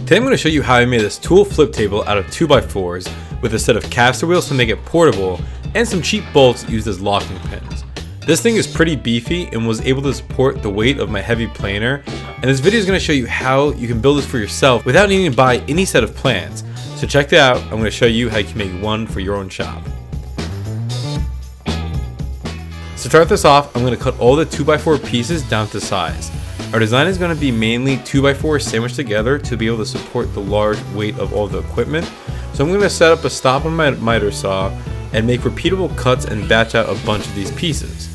Today I'm going to show you how I made this tool flip table out of 2x4s with a set of caster wheels to make it portable and some cheap bolts used as locking pins. This thing is pretty beefy and was able to support the weight of my heavy planer, and this video is going to show you how you can build this for yourself without needing to buy any set of plans. So check that out, I'm going to show you how you can make one for your own shop. To start this off, I'm going to cut all the 2x4 pieces down to size. Our design is going to be mainly 2x4 sandwiched together to be able to support the large weight of all the equipment. So I'm going to set up a stop on my miter saw and make repeatable cuts and batch out a bunch of these pieces.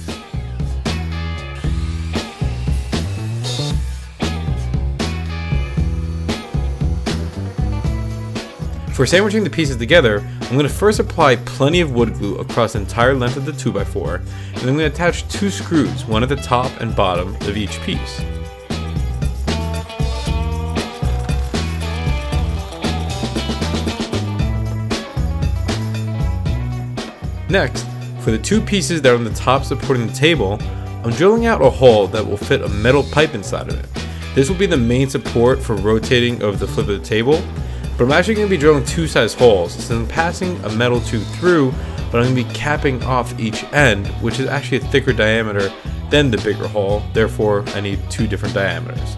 For sandwiching the pieces together, I'm going to first apply plenty of wood glue across the entire length of the 2x4, and then I'm going to attach two screws, one at the top and bottom of each piece. Next, for the two pieces that are on the top supporting the table, I'm drilling out a hole that will fit a metal pipe inside of it. This will be the main support for rotating of the flip of the table. But I'm actually going to be drilling two size holes, so I'm passing a metal tube through, but I'm going to be capping off each end, which is actually a thicker diameter than the bigger hole, therefore I need two different diameters.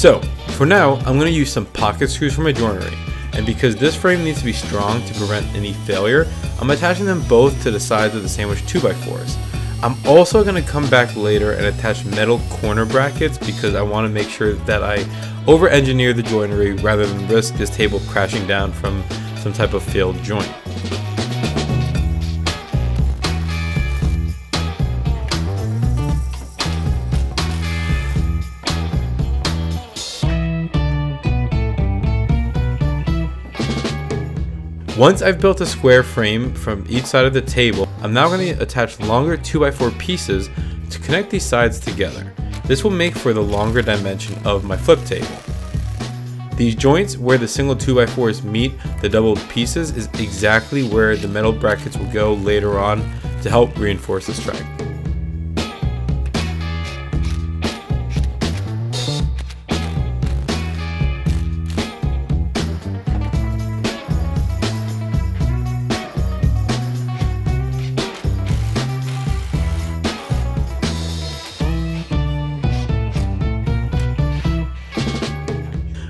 So, for now, I'm going to use some pocket screws for my joinery, and because this frame needs to be strong to prevent any failure, I'm attaching them both to the sides of the sandwich 2x4s. I'm also going to come back later and attach metal corner brackets because I want to make sure that I over-engineer the joinery rather than risk this table crashing down from some type of failed joint. Once I've built a square frame from each side of the table, I'm now going to attach longer 2x4 pieces to connect these sides together. This will make for the longer dimension of my flip table. These joints where the single 2x4s meet the doubled pieces is exactly where the metal brackets will go later on to help reinforce the strength.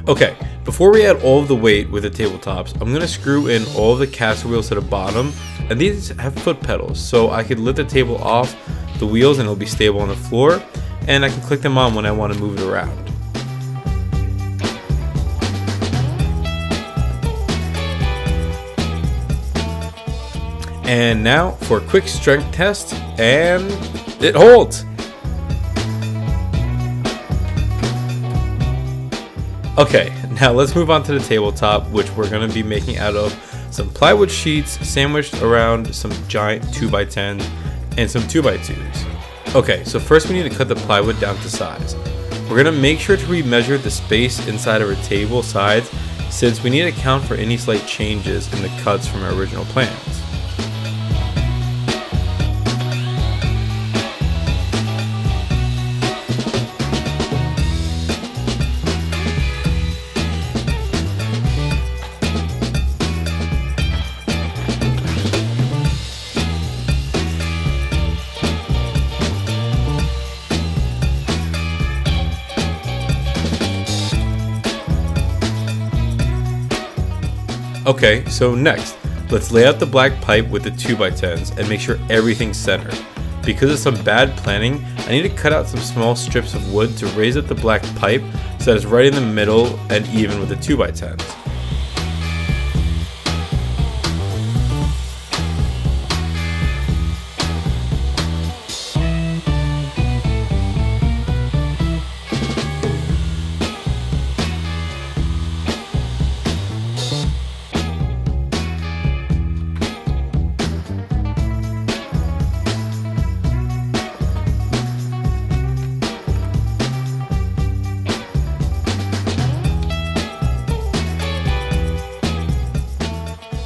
Okay, before we add all of the weight with the tabletops, I'm going to screw in all the caster wheels to the bottom, and these have foot pedals, so I could lift the table off the wheels and it'll be stable on the floor, and I can click them on when I want to move it around. And now for a quick strength test, and it holds! Okay, now let's move on to the tabletop, which we're going to be making out of some plywood sheets sandwiched around some giant 2x10s and some 2x2s. Okay, so first we need to cut the plywood down to size. We're going to make sure to remeasure the space inside of our table sides since we need to account for any slight changes in the cuts from our original plans. Okay, so next, let's lay out the black pipe with the 2x10s and make sure everything's centered. Because of some bad planning, I need to cut out some small strips of wood to raise up the black pipe so that it's right in the middle and even with the 2x10s.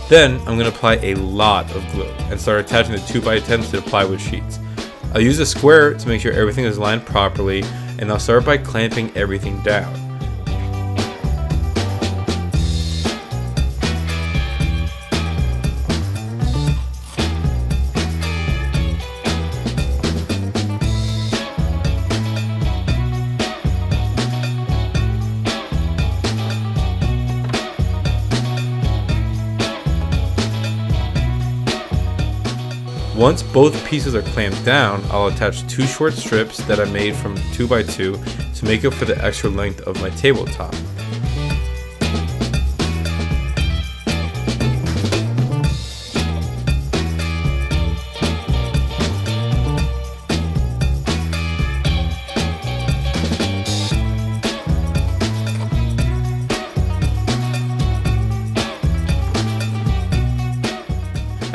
Then I'm going to apply a lot of glue and start attaching the 2x10s to the plywood sheets. I'll use a square to make sure everything is lined properly, and I'll start by clamping everything down. Once both pieces are clamped down, I'll attach two short strips that I made from 2x2 to make up for the extra length of my tabletop.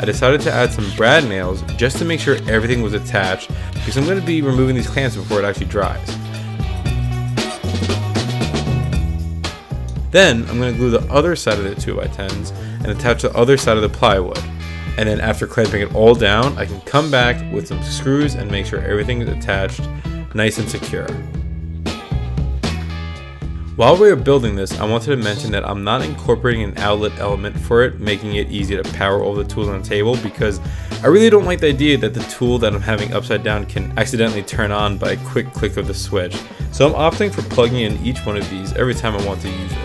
I decided to add some brad nails just to make sure everything was attached, because I'm going to be removing these clamps before it actually dries. Then I'm going to glue the other side of the 2x10s and attach the other side of the plywood. And then after clamping it all down, I can come back with some screws and make sure everything is attached nice and secure. While we were building this, I wanted to mention that I'm not incorporating an outlet element for it, making it easy to power all the tools on the table, because I really don't like the idea that the tool that I'm having upside down can accidentally turn on by a quick click of the switch. So I'm opting for plugging in each one of these every time I want to use it.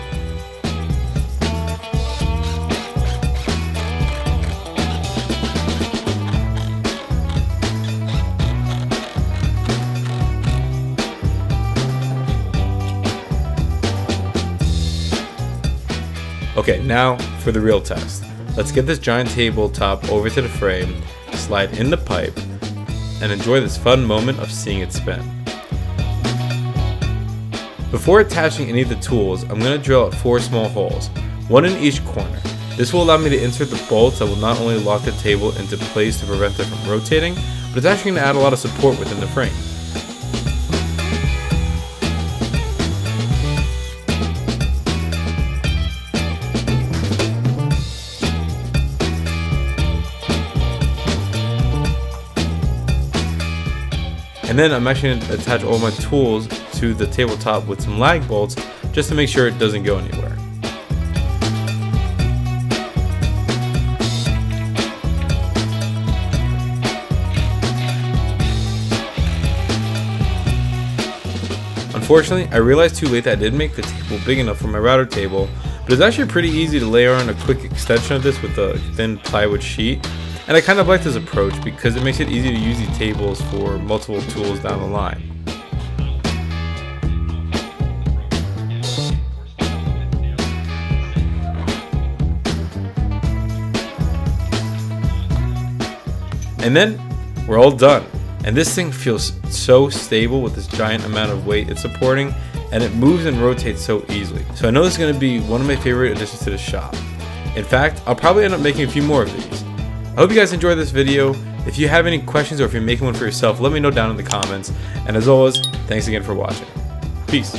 Okay, now for the real test. Let's get this giant tabletop over to the frame, slide in the pipe, and enjoy this fun moment of seeing it spin. Before attaching any of the tools, I'm going to drill out 4 small holes, one in each corner. This will allow me to insert the bolts that will not only lock the table into place to prevent it from rotating, but it's actually going to add a lot of support within the frame. And then I'm actually going to attach all my tools to the tabletop with some lag bolts just to make sure it doesn't go anywhere. Unfortunately, I realized too late that I didn't make the table big enough for my router table, but it's actually pretty easy to layer on a quick extension of this with a thin plywood sheet. And I kind of like this approach because it makes it easy to use these tables for multiple tools down the line. And then we're all done. And this thing feels so stable with this giant amount of weight it's supporting, and it moves and rotates so easily. So I know this is going to be one of my favorite additions to the shop. In fact, I'll probably end up making a few more of these. I hope you guys enjoyed this video. If you have any questions or if you're making one for yourself, let me know down in the comments. And as always, thanks again for watching. Peace.